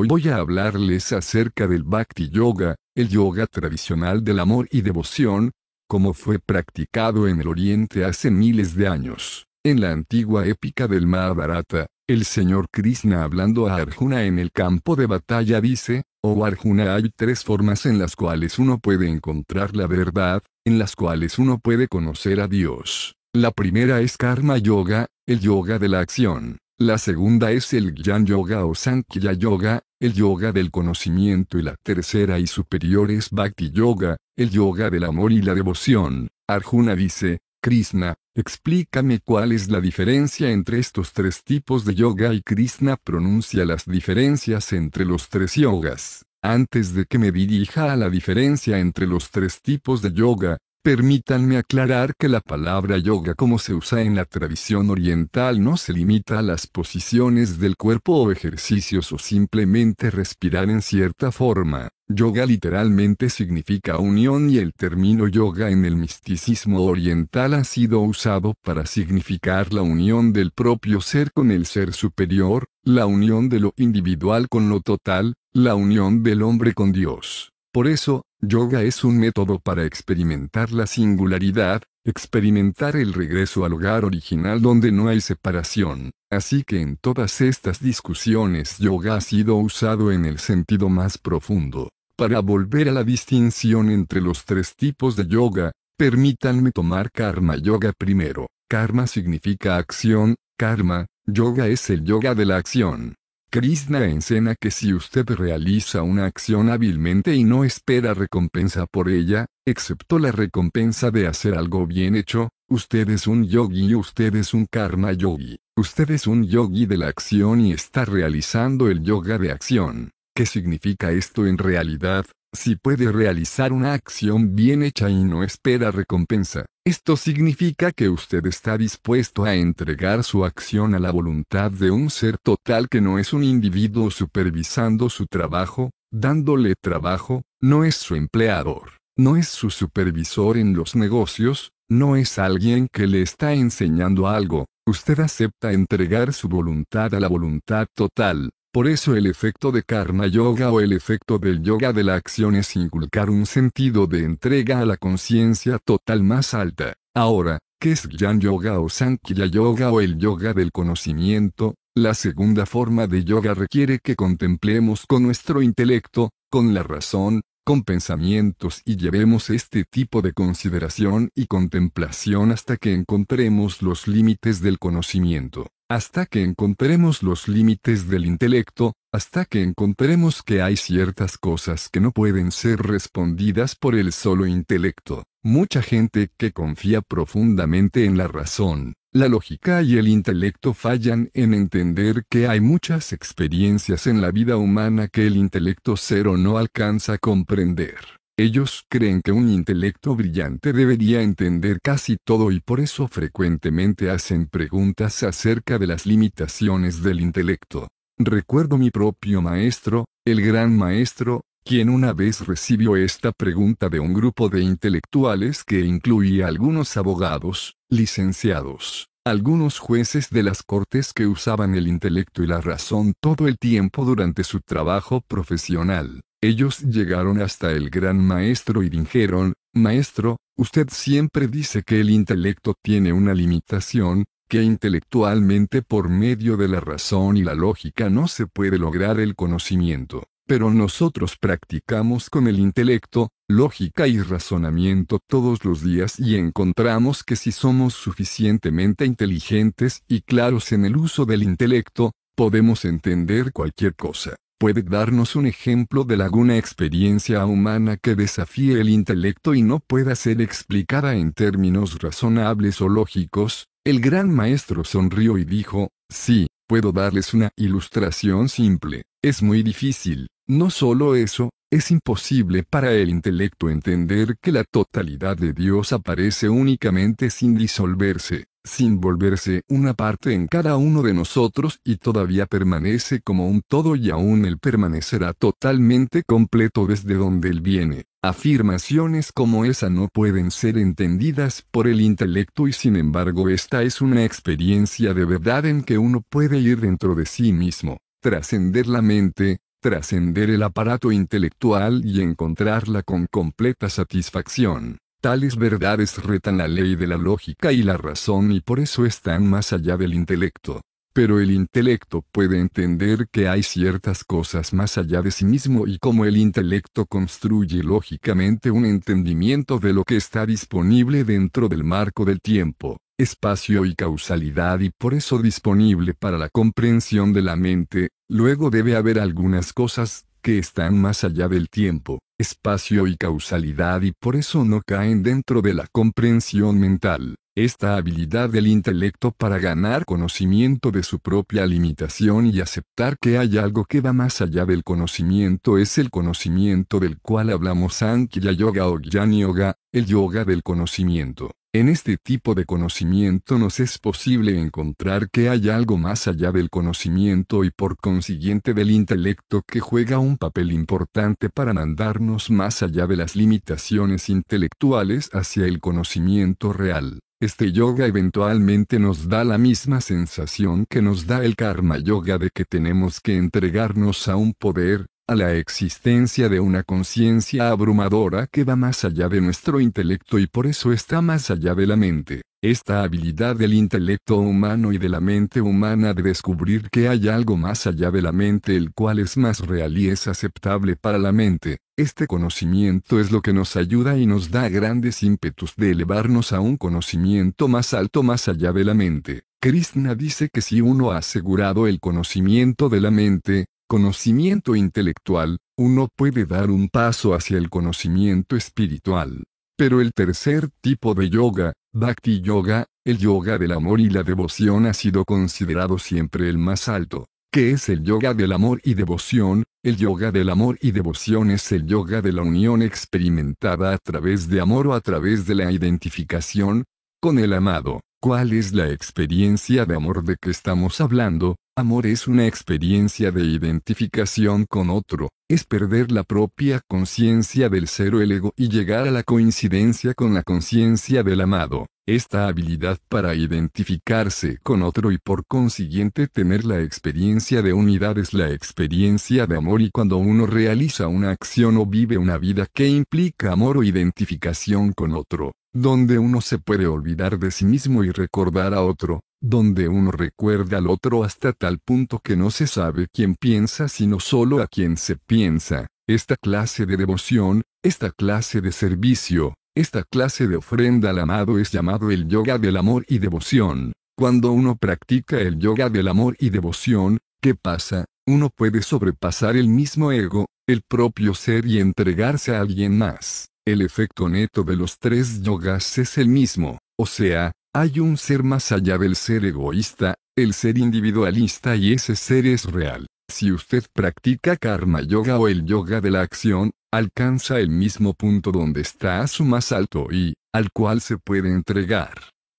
Hoy voy a hablarles acerca del Bhakti Yoga, el yoga tradicional del amor y devoción, como fue practicado en el Oriente hace miles de años. En la antigua épica del Mahabharata, el señor Krishna hablando a Arjuna en el campo de batalla dice, «Oh Arjuna, hay tres formas en las cuales uno puede encontrar la verdad, en las cuales uno puede conocer a Dios. La primera es Karma Yoga, el yoga de la acción. La segunda es el Jnana Yoga o Sankhya Yoga, el yoga del conocimiento, y la tercera y superior es Bhakti Yoga, el yoga del amor y la devoción». Arjuna dice, «Krishna, explícame cuál es la diferencia entre estos tres tipos de yoga», y Krishna pronuncia las diferencias entre los tres yogas. Antes de que me dirija a la diferencia entre los tres tipos de yoga, permítanme aclarar que la palabra yoga como se usa en la tradición oriental no se limita a las posiciones del cuerpo o ejercicios o simplemente respirar en cierta forma. Yoga literalmente significa unión, y el término yoga en el misticismo oriental ha sido usado para significar la unión del propio ser con el ser superior, la unión de lo individual con lo total, la unión del hombre con Dios. Por eso, yoga es un método para experimentar la singularidad, experimentar el regreso al hogar original donde no hay separación. Así que en todas estas discusiones yoga ha sido usado en el sentido más profundo. Para volver a la distinción entre los tres tipos de yoga, permítanme tomar Karma Yoga primero. Karma significa acción, Karma Yoga es el yoga de la acción. Krishna enseña que si usted realiza una acción hábilmente y no espera recompensa por ella, excepto la recompensa de hacer algo bien hecho, usted es un yogi, usted es un karma yogi. Usted es un yogi de la acción y está realizando el yoga de acción. ¿Qué significa esto en realidad? Si puede realizar una acción bien hecha y no espera recompensa, esto significa que usted está dispuesto a entregar su acción a la voluntad de un ser total que no es un individuo supervisando su trabajo, dándole trabajo, no es su empleador, no es su supervisor en los negocios, no es alguien que le está enseñando algo. Usted acepta entregar su voluntad a la voluntad total. Por eso el efecto de Karma Yoga o el efecto del yoga de la acción es inculcar un sentido de entrega a la conciencia total más alta. Ahora, ¿qué es Jnana Yoga o Sankhya Yoga o el yoga del conocimiento? La segunda forma de yoga requiere que contemplemos con nuestro intelecto, con la razón, con pensamientos, y llevemos este tipo de consideración y contemplación hasta que encontremos los límites del conocimiento. Hasta que encontremos los límites del intelecto, hasta que encontremos que hay ciertas cosas que no pueden ser respondidas por el solo intelecto. Mucha gente que confía profundamente en la razón, la lógica y el intelecto fallan en entender que hay muchas experiencias en la vida humana que el intelecto cero no alcanza a comprender. Ellos creen que un intelecto brillante debería entender casi todo, y por eso frecuentemente hacen preguntas acerca de las limitaciones del intelecto. Recuerdo mi propio maestro, el gran maestro, quien una vez recibió esta pregunta de un grupo de intelectuales que incluía algunos abogados, licenciados, algunos jueces de las cortes que usaban el intelecto y la razón todo el tiempo durante su trabajo profesional. Ellos llegaron hasta el gran maestro y dijeron, «Maestro, usted siempre dice que el intelecto tiene una limitación, que intelectualmente por medio de la razón y la lógica no se puede lograr el conocimiento, pero nosotros practicamos con el intelecto, lógica y razonamiento todos los días y encontramos que si somos suficientemente inteligentes y claros en el uso del intelecto, podemos entender cualquier cosa. ¿Puede darnos un ejemplo de alguna experiencia humana que desafíe el intelecto y no pueda ser explicada en términos razonables o lógicos?». El gran maestro sonrió y dijo, «Sí, puedo darles una ilustración simple. Es muy difícil. No solo eso, es imposible para el intelecto entender que la totalidad de Dios aparece únicamente sin disolverse, sin volverse una parte en cada uno de nosotros, y todavía permanece como un todo, y aún él permanecerá totalmente completo desde donde él viene». Afirmaciones como esa no pueden ser entendidas por el intelecto, y sin embargo esta es una experiencia de verdad en que uno puede ir dentro de sí mismo, trascender la mente, trascender el aparato intelectual y encontrarla con completa satisfacción. Tales verdades retan la ley de la lógica y la razón y por eso están más allá del intelecto. Pero el intelecto puede entender que hay ciertas cosas más allá de sí mismo y como el intelecto construye lógicamente un entendimiento de lo que está disponible dentro del marco del tiempo, espacio y causalidad y por eso disponible para la comprensión de la mente, luego debe haber algunas cosas que están más allá del tiempo, espacio y causalidad y por eso no caen dentro de la comprensión mental. Esta habilidad del intelecto para ganar conocimiento de su propia limitación y aceptar que hay algo que va más allá del conocimiento es el conocimiento del cual hablamos Sankhya Yoga o Jnana Yoga, el yoga del conocimiento. En este tipo de conocimiento nos es posible encontrar que hay algo más allá del conocimiento y por consiguiente del intelecto que juega un papel importante para mandarnos más allá de las limitaciones intelectuales hacia el conocimiento real. Este yoga eventualmente nos da la misma sensación que nos da el Karma Yoga de que tenemos que entregarnos a un poder, a la existencia de una conciencia abrumadora que va más allá de nuestro intelecto y por eso está más allá de la mente. Esta habilidad del intelecto humano y de la mente humana de descubrir que hay algo más allá de la mente el cual es más real y es aceptable para la mente, este conocimiento es lo que nos ayuda y nos da grandes ímpetus de elevarnos a un conocimiento más alto más allá de la mente. Krishna dice que si uno ha asegurado el conocimiento de la mente, conocimiento intelectual, uno puede dar un paso hacia el conocimiento espiritual. Pero el tercer tipo de yoga, Bhakti Yoga, el yoga del amor y la devoción ha sido considerado siempre el más alto. ¿Qué es el yoga del amor y devoción? El yoga del amor y devoción es el yoga de la unión experimentada a través de amor o a través de la identificación con el amado. ¿Cuál es la experiencia de amor de que estamos hablando? Amor es una experiencia de identificación con otro, es perder la propia conciencia del ser o el ego y llegar a la coincidencia con la conciencia del amado. Esta habilidad para identificarse con otro y por consiguiente tener la experiencia de unidad es la experiencia de amor y cuando uno realiza una acción o vive una vida que implica amor o identificación con otro, donde uno se puede olvidar de sí mismo y recordar a otro, donde uno recuerda al otro hasta tal punto que no se sabe quién piensa sino solo a quién se piensa. Esta clase de devoción, esta clase de servicio, esta clase de ofrenda al amado es llamado el yoga del amor y devoción. Cuando uno practica el yoga del amor y devoción, ¿qué pasa? Uno puede sobrepasar el mismo ego, el propio ser y entregarse a alguien más. El efecto neto de los tres yogas es el mismo, o sea, hay un ser más allá del ser egoísta, el ser individualista y ese ser es real. Si usted practica Karma Yoga o el yoga de la acción, alcanza el mismo punto donde está su más alto y, al cual se puede entregar.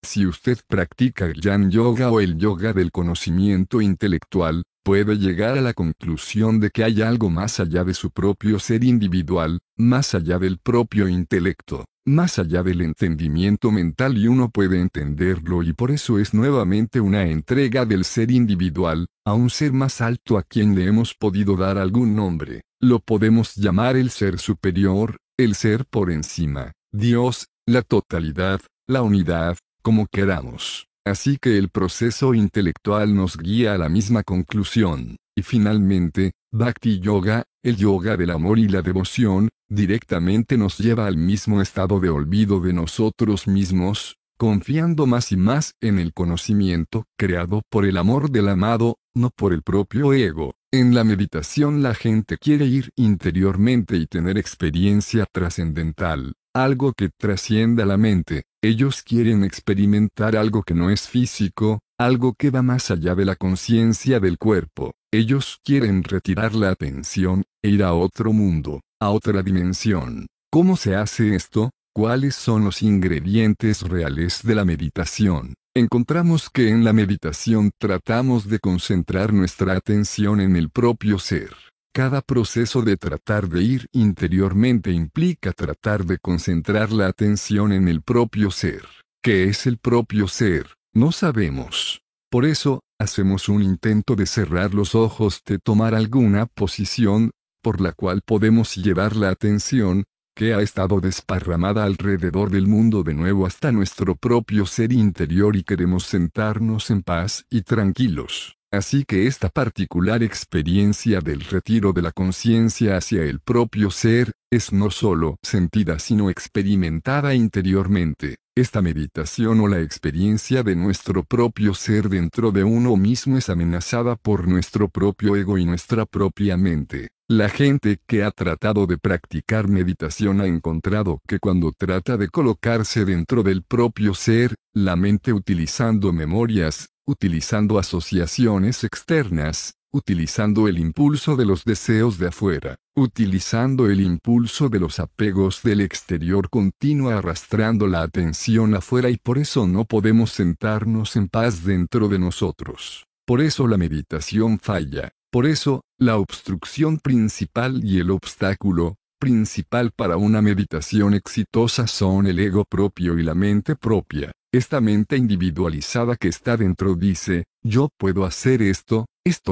Si usted practica Jnana Yoga o el yoga del conocimiento intelectual, puede llegar a la conclusión de que hay algo más allá de su propio ser individual, más allá del propio intelecto, más allá del entendimiento mental y uno puede entenderlo y por eso es nuevamente una entrega del ser individual, a un ser más alto a quien le hemos podido dar algún nombre. Lo podemos llamar el ser superior, el ser por encima, Dios, la totalidad, la unidad, como queramos. Así que el proceso intelectual nos guía a la misma conclusión. Y finalmente, Bhakti Yoga, el yoga del amor y la devoción, directamente nos lleva al mismo estado de olvido de nosotros mismos, confiando más y más en el conocimiento creado por el amor del amado, no por el propio ego. En la meditación la gente quiere ir interiormente y tener experiencia trascendental, algo que trascienda la mente. Ellos quieren experimentar algo que no es físico, algo que va más allá de la conciencia del cuerpo. Ellos quieren retirar la atención e ir a otro mundo, a otra dimensión. ¿Cómo se hace esto? ¿Cuáles son los ingredientes reales de la meditación? Encontramos que en la meditación tratamos de concentrar nuestra atención en el propio ser. Cada proceso de tratar de ir interiormente implica tratar de concentrar la atención en el propio ser. ¿Qué es el propio ser? No sabemos. Por eso, hacemos un intento de cerrar los ojos, de tomar alguna posición, por la cual podemos llevar la atención, que ha estado desparramada alrededor del mundo de nuevo hasta nuestro propio ser interior y queremos sentarnos en paz y tranquilos. Así que esta particular experiencia del retiro de la conciencia hacia el propio ser, es no solo sentida sino experimentada interiormente. Esta meditación o la experiencia de nuestro propio ser dentro de uno mismo es amenazada por nuestro propio ego y nuestra propia mente. La gente que ha tratado de practicar meditación ha encontrado que cuando trata de colocarse dentro del propio ser, la mente utilizando memorias, utilizando asociaciones externas, utilizando el impulso de los deseos de afuera, utilizando el impulso de los apegos del exterior continúa arrastrando la atención afuera y por eso no podemos sentarnos en paz dentro de nosotros. Por eso la meditación falla. Por eso, la obstrucción principal y el obstáculo principal para una meditación exitosa son el ego propio y la mente propia. Esta mente individualizada que está dentro dice, yo puedo hacer esto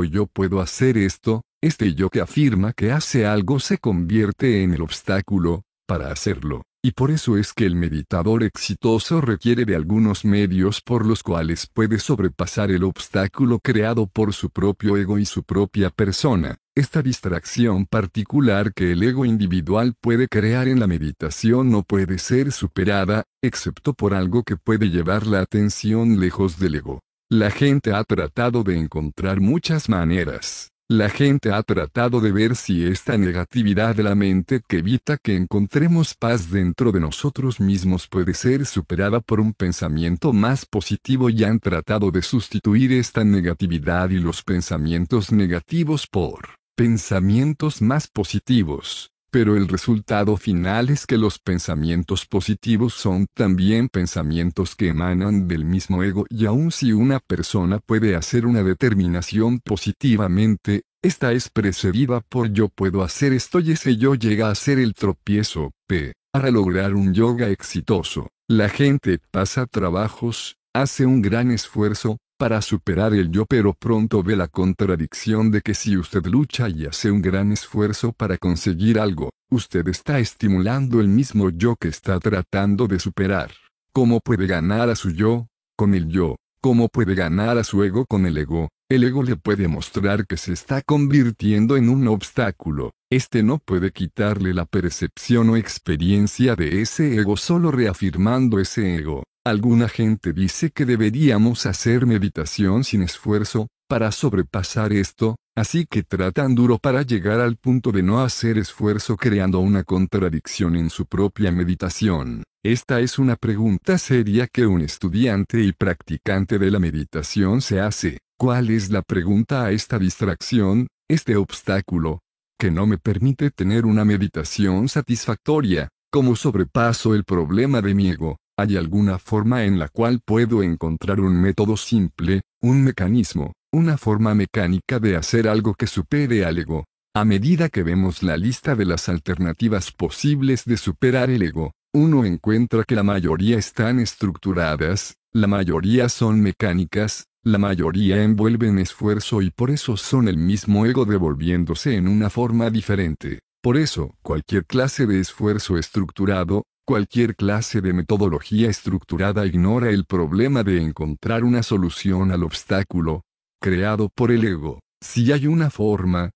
yo puedo hacer esto, este yo que afirma que hace algo se convierte en el obstáculo para hacerlo. Y por eso es que el meditador exitoso requiere de algunos medios por los cuales puede sobrepasar el obstáculo creado por su propio ego y su propia persona. Esta distracción particular que el ego individual puede crear en la meditación no puede ser superada, excepto por algo que puede llevar la atención lejos del ego. La gente ha tratado de encontrar muchas maneras. La gente ha tratado de ver si esta negatividad de la mente que evita que encontremos paz dentro de nosotros mismos puede ser superada por un pensamiento más positivo y han tratado de sustituir esta negatividad y los pensamientos negativos por pensamientos más positivos. Pero el resultado final es que los pensamientos positivos son también pensamientos que emanan del mismo ego y aun si una persona puede hacer una determinación positivamente, esta es precedida por yo puedo hacer esto y ese yo llega a ser el tropiezo para lograr un yoga exitoso. La gente pasa trabajos, hace un gran esfuerzo, para superar el yo pero pronto ve la contradicción de que si usted lucha y hace un gran esfuerzo para conseguir algo, usted está estimulando el mismo yo que está tratando de superar. ¿Cómo puede ganar a su yo? Con el yo. ¿Cómo puede ganar a su ego con el ego? El ego le puede mostrar que se está convirtiendo en un obstáculo. Este no puede quitarle la percepción o experiencia de ese ego solo reafirmando ese ego. Alguna gente dice que deberíamos hacer meditación sin esfuerzo, para sobrepasar esto, así que tratan duro para llegar al punto de no hacer esfuerzo creando una contradicción en su propia meditación. Esta es una pregunta seria que un estudiante y practicante de la meditación se hace. ¿Cuál es la pregunta a esta distracción, este obstáculo, que no me permite tener una meditación satisfactoria? ¿Cómo sobrepaso el problema de mi ego? ¿Hay alguna forma en la cual puedo encontrar un método simple, un mecanismo, una forma mecánica de hacer algo que supere al ego? A medida que vemos la lista de las alternativas posibles de superar el ego, uno encuentra que la mayoría están estructuradas, la mayoría son mecánicas, la mayoría envuelven esfuerzo y por eso son el mismo ego devolviéndose en una forma diferente. Por eso, cualquier clase de esfuerzo estructurado, cualquier clase de metodología estructurada ignora el problema de encontrar una solución al obstáculo creado por el ego. Si hay una forma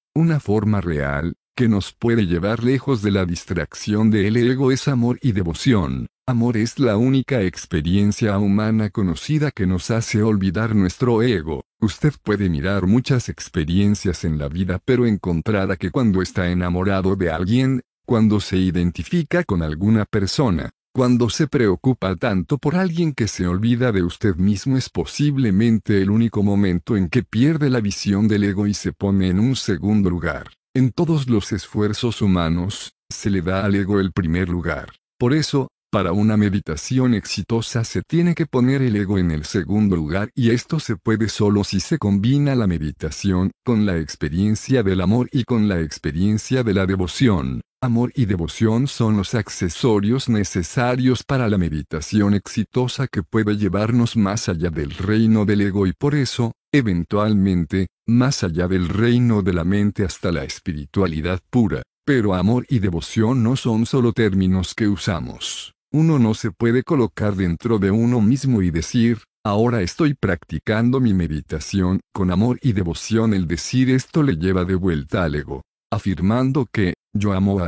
real, que nos puede llevar lejos de la distracción del ego es amor y devoción. Amor es la única experiencia humana conocida que nos hace olvidar nuestro ego. Usted puede mirar muchas experiencias en la vida pero encontrará que cuando está enamorado de alguien, cuando se identifica con alguna persona, cuando se preocupa tanto por alguien que se olvida de usted mismo es posiblemente el único momento en que pierde la visión del ego y se pone en un segundo lugar. En todos los esfuerzos humanos, se le da al ego el primer lugar. Por eso, para una meditación exitosa se tiene que poner el ego en el segundo lugar y esto se puede solo si se combina la meditación con la experiencia del amor y con la experiencia de la devoción. amor y devoción son los accesorios necesarios para la meditación exitosa que puede llevarnos más allá del reino del ego y por eso, eventualmente, más allá del reino de la mente hasta la espiritualidad pura. Pero amor y devoción no son solo términos que usamos. Uno no se puede colocar dentro de uno mismo y decir, ahora estoy practicando mi meditación con amor y devoción. El decir esto le lleva de vuelta al ego, afirmando que, yo amo a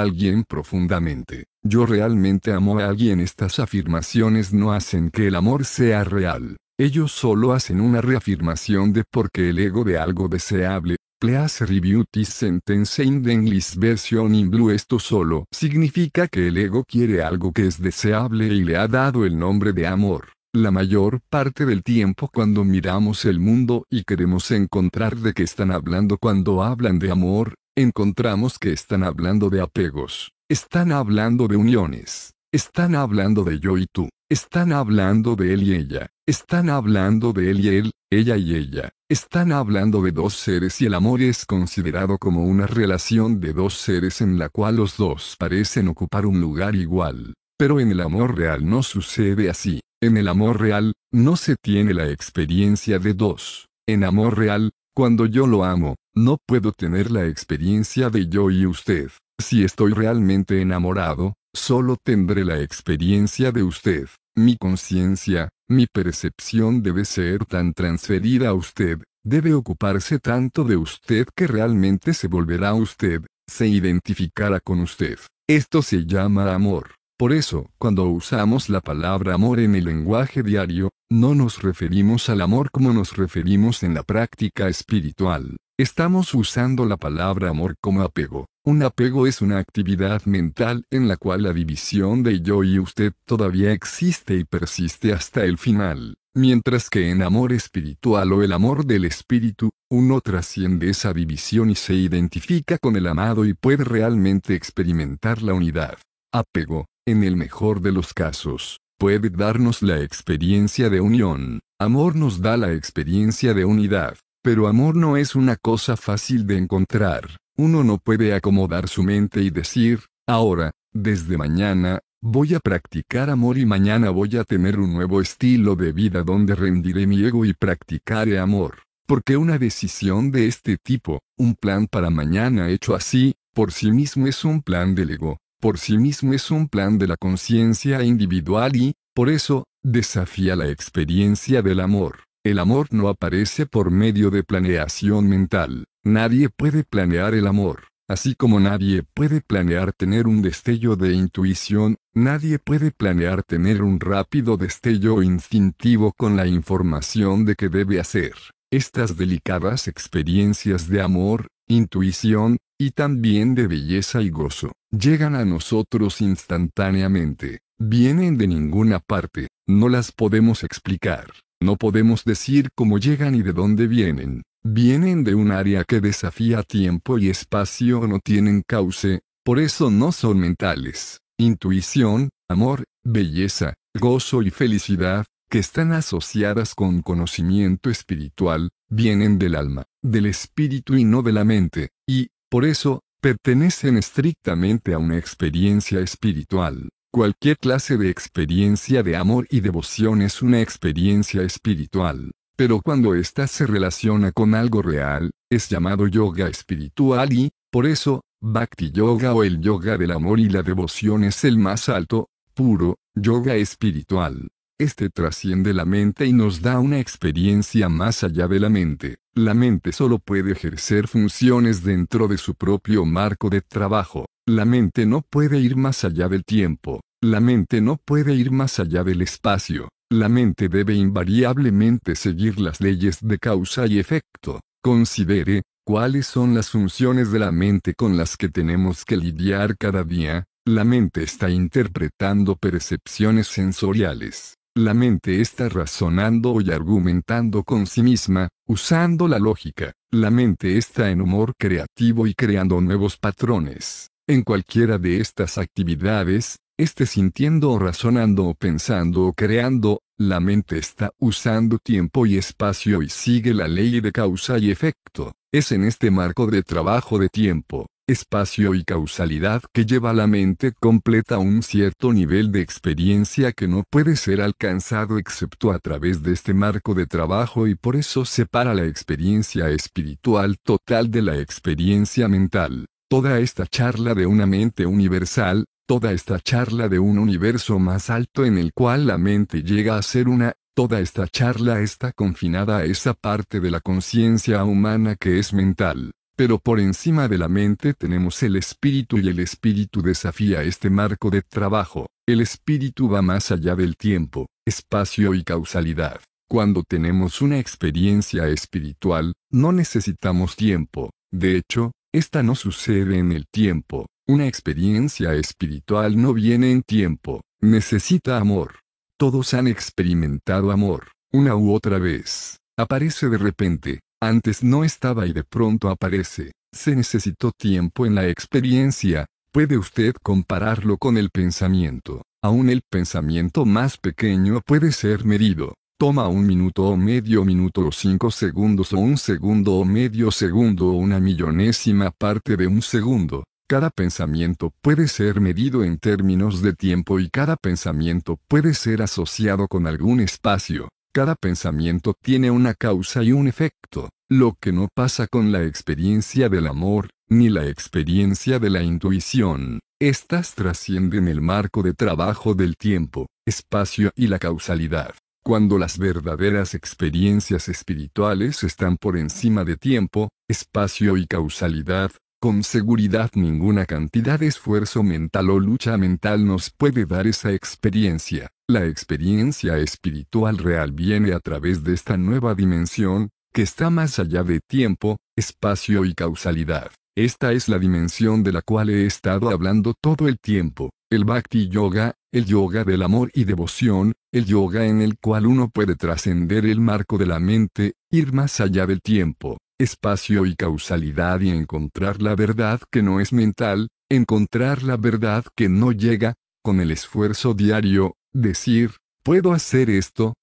alguien profundamente, yo realmente amo a alguien. Estas afirmaciones no hacen que el amor sea real, ellos solo hacen una reafirmación de por qué el ego de algo deseable. Please review this sentence in the English version in blue. Esto solo significa que el ego quiere algo que es deseable y le ha dado el nombre de amor. La mayor parte del tiempo cuando miramos el mundo y queremos encontrar de qué están hablando cuando hablan de amor, encontramos que están hablando de apegos, están hablando de uniones, están hablando de yo y tú, están hablando de él y ella, están hablando de él y él, ella y ella. Están hablando de dos seres y el amor es considerado como una relación de dos seres en la cual los dos parecen ocupar un lugar igual. Pero en el amor real no sucede así. En el amor real, no se tiene la experiencia de dos. En amor real, cuando yo lo amo, no puedo tener la experiencia de yo y usted. Si estoy realmente enamorado, solo tendré la experiencia de usted. Mi conciencia, mi percepción debe ser tan transferida a usted, debe ocuparse tanto de usted que realmente se volverá usted, se identificará con usted. Esto se llama amor. Por eso, cuando usamos la palabra amor en el lenguaje diario, no nos referimos al amor como nos referimos en la práctica espiritual. Estamos usando la palabra amor como apego. Un apego es una actividad mental en la cual la división de yo y usted todavía existe y persiste hasta el final. Mientras que en amor espiritual o el amor del espíritu, uno trasciende esa división y se identifica con el amado y puede realmente experimentar la unidad. Apego, en el mejor de los casos, puede darnos la experiencia de unión. Amor nos da la experiencia de unidad. Pero amor no es una cosa fácil de encontrar. Uno no puede acomodar su mente y decir, ahora, desde mañana, voy a practicar amor y mañana voy a tener un nuevo estilo de vida donde rendiré mi ego y practicaré amor. Porque una decisión de este tipo, un plan para mañana hecho así, por sí mismo es un plan del ego, por sí mismo es un plan de la conciencia individual y, por eso, desafía la experiencia del amor. El amor no aparece por medio de planeación mental. Nadie puede planear el amor, así como nadie puede planear tener un destello de intuición, nadie puede planear tener un rápido destello instintivo con la información de que debe hacer. Estas delicadas experiencias de amor, intuición, y también de belleza y gozo, llegan a nosotros instantáneamente, vienen de ninguna parte, no las podemos explicar, no podemos decir cómo llegan y de dónde vienen. Vienen de un área que desafía tiempo y espacio, no tienen cauce, por eso no son mentales. Intuición, amor, belleza, gozo y felicidad, que están asociadas con conocimiento espiritual, vienen del alma, del espíritu y no de la mente, y, por eso, pertenecen estrictamente a una experiencia espiritual. Cualquier clase de experiencia de amor y devoción es una experiencia espiritual. Pero cuando ésta se relaciona con algo real, es llamado yoga espiritual y, por eso, Bhakti Yoga o el yoga del amor y la devoción es el más alto, puro, yoga espiritual. Este trasciende la mente y nos da una experiencia más allá de la mente. La mente solo puede ejercer funciones dentro de su propio marco de trabajo. La mente no puede ir más allá del tiempo. La mente no puede ir más allá del espacio. La mente debe invariablemente seguir las leyes de causa y efecto. Considere, ¿cuáles son las funciones de la mente con las que tenemos que lidiar cada día? La mente está interpretando percepciones sensoriales. La mente está razonando y argumentando con sí misma, usando la lógica. La mente está en humor creativo y creando nuevos patrones. En cualquiera de estas actividades, esté sintiendo o razonando o pensando o creando, la mente está usando tiempo y espacio y sigue la ley de causa y efecto. Es en este marco de trabajo de tiempo, espacio y causalidad que lleva la mente completa a un cierto nivel de experiencia que no puede ser alcanzado excepto a través de este marco de trabajo, y por eso separa la experiencia espiritual total de la experiencia mental. Toda esta charla de una mente universal, toda esta charla de un universo más alto en el cual la mente llega a ser una, toda esta charla está confinada a esa parte de la conciencia humana que es mental. Pero por encima de la mente tenemos el espíritu, y el espíritu desafía este marco de trabajo. El espíritu va más allá del tiempo, espacio y causalidad. Cuando tenemos una experiencia espiritual, no necesitamos tiempo. De hecho, esta no sucede en el tiempo. Una experiencia espiritual no viene en tiempo. Necesita amor. Todos han experimentado amor, una u otra vez. Aparece de repente. Antes no estaba y de pronto aparece. Se necesitó tiempo en la experiencia. Puede usted compararlo con el pensamiento. Aún el pensamiento más pequeño puede ser medido. Toma un minuto o medio minuto o 5 segundos o un segundo o medio segundo o una millonésima parte de un segundo. Cada pensamiento puede ser medido en términos de tiempo y cada pensamiento puede ser asociado con algún espacio. Cada pensamiento tiene una causa y un efecto, lo que no pasa con la experiencia del amor, ni la experiencia de la intuición. Estas trascienden el marco de trabajo del tiempo, espacio y la causalidad. Cuando las verdaderas experiencias espirituales están por encima de tiempo, espacio y causalidad, con seguridad ninguna cantidad de esfuerzo mental o lucha mental nos puede dar esa experiencia. La experiencia espiritual real viene a través de esta nueva dimensión, que está más allá de tiempo, espacio y causalidad. Esta es la dimensión de la cual he estado hablando todo el tiempo, el Bhakti Yoga, el yoga del amor y devoción, el yoga en el cual uno puede trascender el marco de la mente, ir más allá del tiempo, espacio y causalidad y encontrar la verdad que no es mental, encontrar la verdad que no llega, con el esfuerzo diario, decir, puedo hacer esto,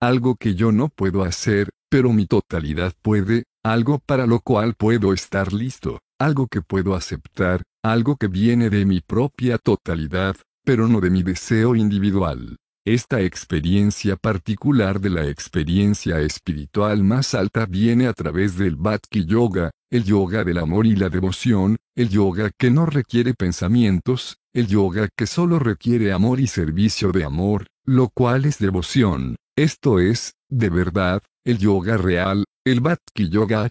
algo que yo no puedo hacer, pero mi totalidad puede, algo para lo cual puedo estar listo, algo que puedo aceptar, algo que viene de mi propia totalidad, pero no de mi deseo individual. Esta experiencia particular de la experiencia espiritual más alta viene a través del Bhakti Yoga, el yoga del amor y la devoción, el yoga que no requiere pensamientos, el yoga que solo requiere amor y servicio de amor, lo cual es devoción. Esto es, de verdad, el yoga real, el Bhakti Yoga,